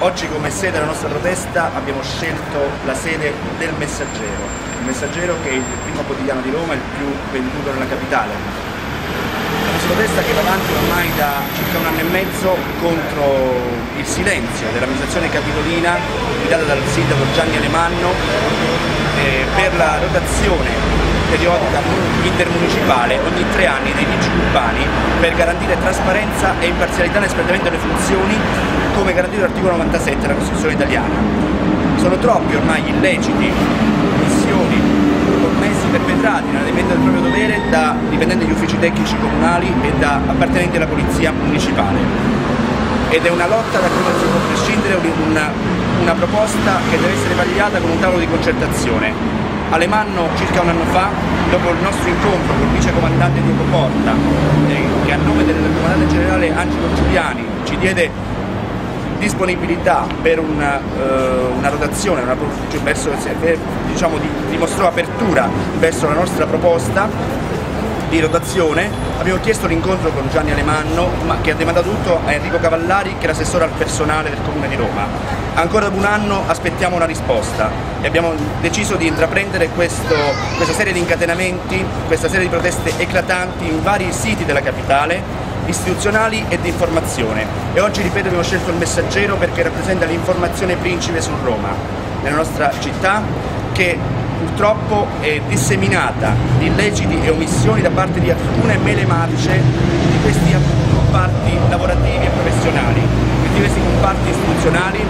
Oggi come sede della nostra protesta abbiamo scelto la sede del Messaggero, il Messaggero che è il primo quotidiano di Roma e il più venduto nella capitale. La nostra protesta che va avanti ormai da circa un anno e mezzo contro il silenzio dell'amministrazione capitolina guidata dal sindaco Gianni Alemanno per la rotazione periodica intermunicipale ogni 3 anni dei vigili urbani per garantire trasparenza e imparzialità nell'espletamento delle funzioni come garantito dall'articolo 97 della Costituzione italiana. Sono troppi ormai gli illeciti, omissioni, commessi perpetrati nell'adempimento del proprio dovere da dipendenti degli uffici tecnici comunali e da appartenenti alla Polizia Municipale. Ed è una lotta da cui non si può prescindere, una proposta che deve essere vagliata con un tavolo di concertazione. Alemanno circa un anno fa, dopo il nostro incontro col vicecomandante di Autoporta, che a nome del comandante generale Angelo Giuliani ci diede disponibilità per una rotazione, dimostrò apertura verso la nostra proposta di rotazione, abbiamo chiesto l'incontro con Gianni Alemanno, che ha demandato tutto a Enrico Cavallari, che è l'assessore al personale del Comune di Roma. Ancora dopo un anno aspettiamo una risposta e abbiamo deciso di intraprendere questa serie di incatenamenti, questa serie di proteste eclatanti in vari siti della capitale, istituzionali e di informazione. E oggi, ripeto, abbiamo scelto il Messaggero perché rappresenta l'informazione principe su Roma, nella nostra città, che purtroppo è disseminata di illeciti e omissioni da parte di alcune mele marce di questi comparti lavorativi e professionali, di questi comparti istituzionali.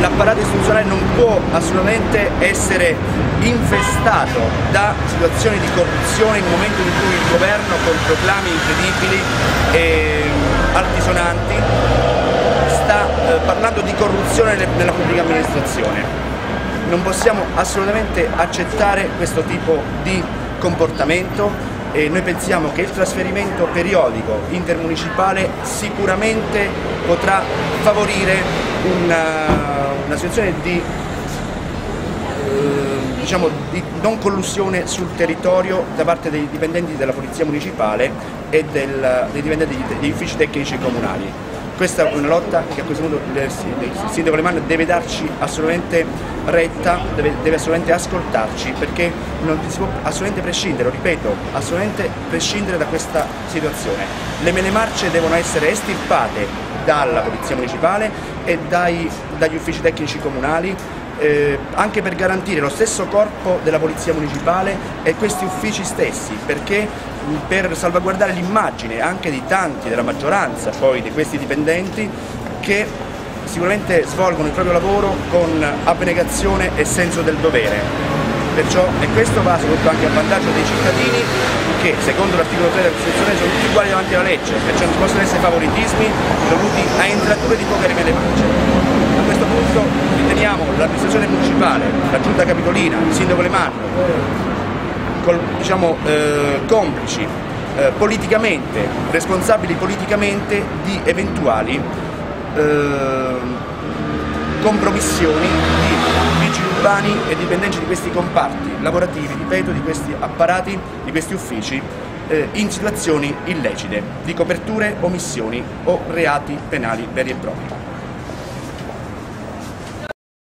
L'apparato istituzionale non può assolutamente essere infestato da situazioni di corruzione in un momento in cui il governo, con proclami incredibili e altisonanti, sta parlando di corruzione nella pubblica amministrazione. Non possiamo assolutamente accettare questo tipo di comportamento e noi pensiamo che il trasferimento periodico intermunicipale sicuramente potrà favorire una situazione di, di non collusione sul territorio da parte dei dipendenti della Polizia Municipale e dei dipendenti degli uffici tecnici comunali. Questa è una lotta che a questo punto il sindaco Alemanno deve darci assolutamente retta, deve assolutamente ascoltarci, perché non si può assolutamente prescindere, ripeto, assolutamente prescindere da questa situazione. Le mele marce devono essere estirpate dalla Polizia Municipale e dagli uffici tecnici comunali, anche per garantire lo stesso corpo della Polizia Municipale e questi uffici stessi, perché per salvaguardare l'immagine anche di tanti, della maggioranza poi di questi dipendenti, che sicuramente svolgono il proprio lavoro con abnegazione e senso del dovere. Perciò, e questo va soprattutto anche a vantaggio dei cittadini che, secondo l'articolo 3 della Costituzione, sono tutti uguali davanti alla legge, perciò non possono essere favoritismi dovuti a entrature di poche mele marce. A questo punto riteniamo l'amministrazione municipale, la Giunta Capitolina, il sindaco Alemanno, complici politicamente, responsabili politicamente di eventuali compromissioni di vigili urbani e dipendenti di questi comparti lavorativi, ripeto, di questi apparati, di questi uffici, in situazioni illecite, di coperture, omissioni o reati penali veri e propri.